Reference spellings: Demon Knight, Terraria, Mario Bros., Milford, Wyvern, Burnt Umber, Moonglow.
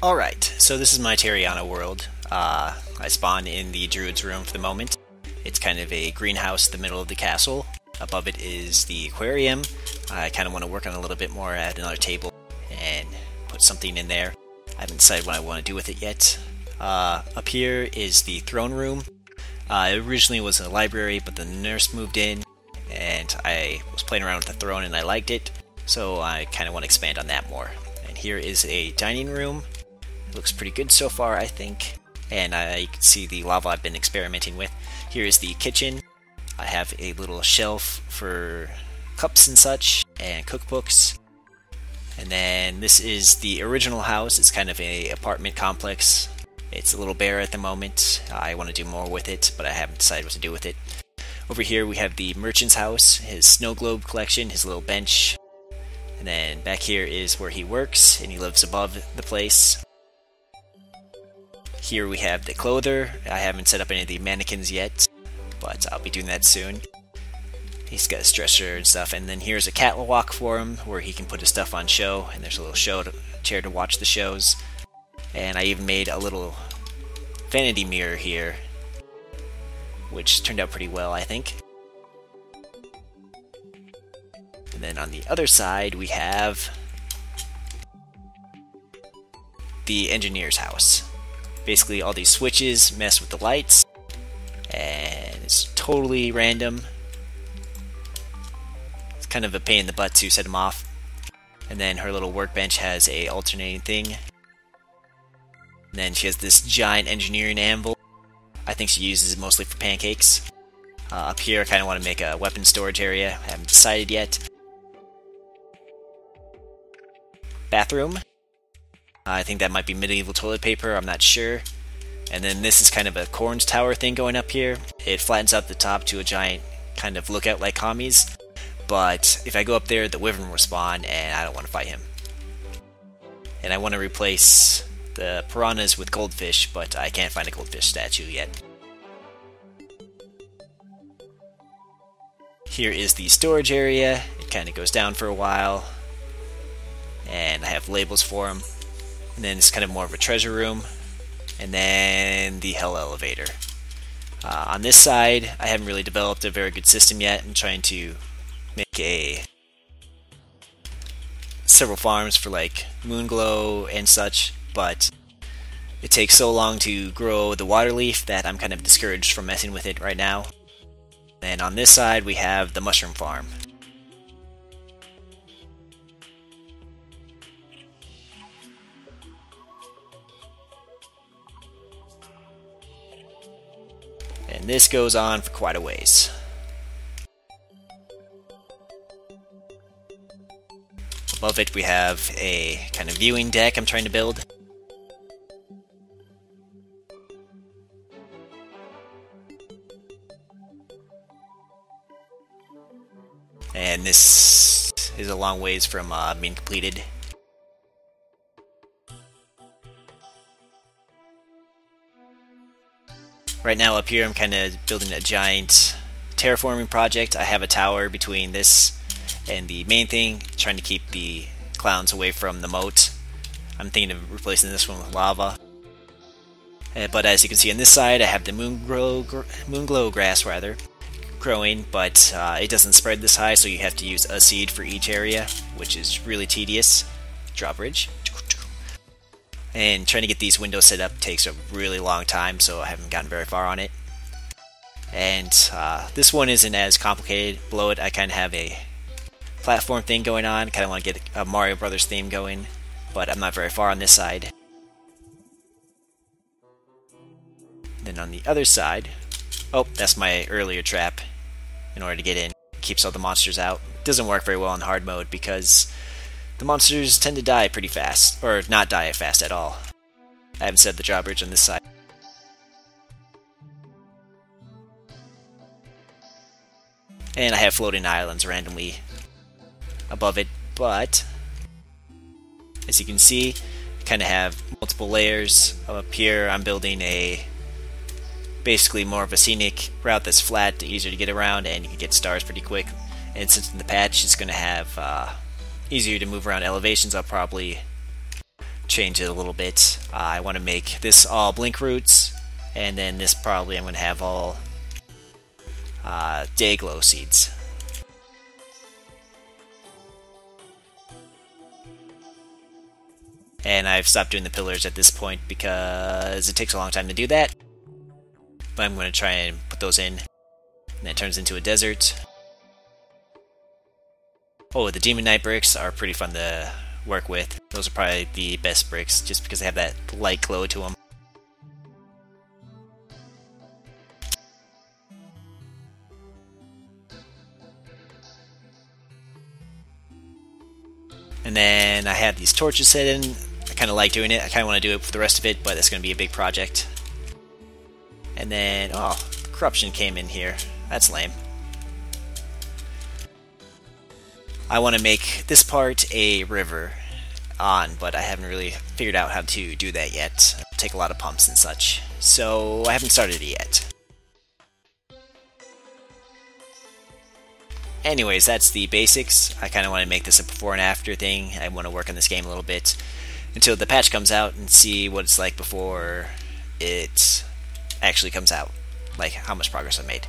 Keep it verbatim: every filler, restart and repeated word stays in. Alright, so this is my Terraria world. Uh, I spawn in the Druid's Room for the moment. It's kind of a greenhouse in the middle of the castle. Above it is the aquarium. I kind of want to work on it a little bit more at another table and put something in there. I haven't decided what I want to do with it yet. Uh, up here is the throne room. Uh, it originally was a library, but the nurse moved in and I was playing around with the throne and I liked it, so I kind of want to expand on that more. And here is a dining room. It looks pretty good so far, I think. And I, you can see the lava I've been experimenting with. Here is the kitchen. I have a little shelf for cups and such, and cookbooks. And then this is the original house. It's kind of an apartment complex. It's a little bare at the moment. I want to do more with it, but I haven't decided what to do with it. Over here we have the merchant's house, his snow globe collection, his little bench. And then back here is where he works, and he lives above the place. Here we have the clother. I haven't set up any of the mannequins yet, but I'll be doing that soon. He's got his dresser and stuff, and then here's a catwalk for him where he can put his stuff on show, and there's a little show to, chair to watch the shows. And I even made a little vanity mirror here, which turned out pretty well, I think. And then on the other side we have the engineer's house. Basically all these switches mess with the lights, and it's totally random. It's kind of a pain in the butt to set them off. And then her little workbench has a alternating thing. And then she has this giant engineering anvil. I think she uses it mostly for pancakes. Uh, up here I kind of want to make a weapon storage area. I haven't decided yet. Bathroom. I think that might be medieval toilet paper, I'm not sure. And then this is kind of a Corn's Tower thing going up here. It flattens out the top to a giant kind of lookout like commies. But if I go up there, the Wyvern will spawn, and I don't want to fight him. And I want to replace the piranhas with goldfish, but I can't find a goldfish statue yet. Here is the storage area. It kind of goes down for a while. And I have labels for them. And then it's kind of more of a treasure room, and then the hell elevator. Uh, on this side, I haven't really developed a very good system yet. I'm trying to make a several farms for like Moonglow and such, but it takes so long to grow the water leaf that I'm kind of discouraged from messing with it right now. And on this side, we have the mushroom farm. And this goes on for quite a ways. Above it we have a kind of viewing deck I'm trying to build. And this is a long ways from uh, being completed. Right now up here I'm kind of building a giant terraforming project. I have a tower between this and the main thing, trying to keep the clowns away from the moat. I'm thinking of replacing this one with lava. Uh, but as you can see on this side I have the moonglow, moonglow grass rather growing, but uh, it doesn't spread this high, so you have to use a seed for each area, which is really tedious. Drawbridge. And trying to get these windows set up takes a really long time, so I haven't gotten very far on it. And uh, this one isn't as complicated. Below it I kind of have a platform thing going on. Kind of want to get a Mario Bros. Theme going, but I'm not very far on this side. Then on the other side, oh, that's my earlier trap. In order to get in, it keeps all the monsters out. It doesn't work very well in hard mode because the monsters tend to die pretty fast, or not die fast at all. I haven't set the drawbridge on this side. And I have floating islands randomly above it, but as you can see, I kind of have multiple layers. Up here I'm building a basically more of a scenic route that's flat, easier to get around, and you can get stars pretty quick. And since in the patch it's going to have uh, easier to move around elevations, I'll probably change it a little bit. Uh, I want to make this all blink roots, and then this probably I'm going to have all uh, dayglow seeds. And I've stopped doing the pillars at this point because it takes a long time to do that. But I'm going to try and put those in. And that turns into a desert. Oh, the Demon Knight bricks are pretty fun to work with. Those are probably the best bricks just because they have that light glow to them. And then I have these torches set in. I kind of like doing it. I kind of want to do it for the rest of it, but that's going to be a big project. And then, oh, corruption came in here. That's lame. I want to make this part a river on, but I haven't really figured out how to do that yet. It'll take a lot of pumps and such. So I haven't started it yet. Anyways, that's the basics. I kind of want to make this a before and after thing. I want to work on this game a little bit until the patch comes out and see what it's like before it actually comes out. Like how much progress I've made.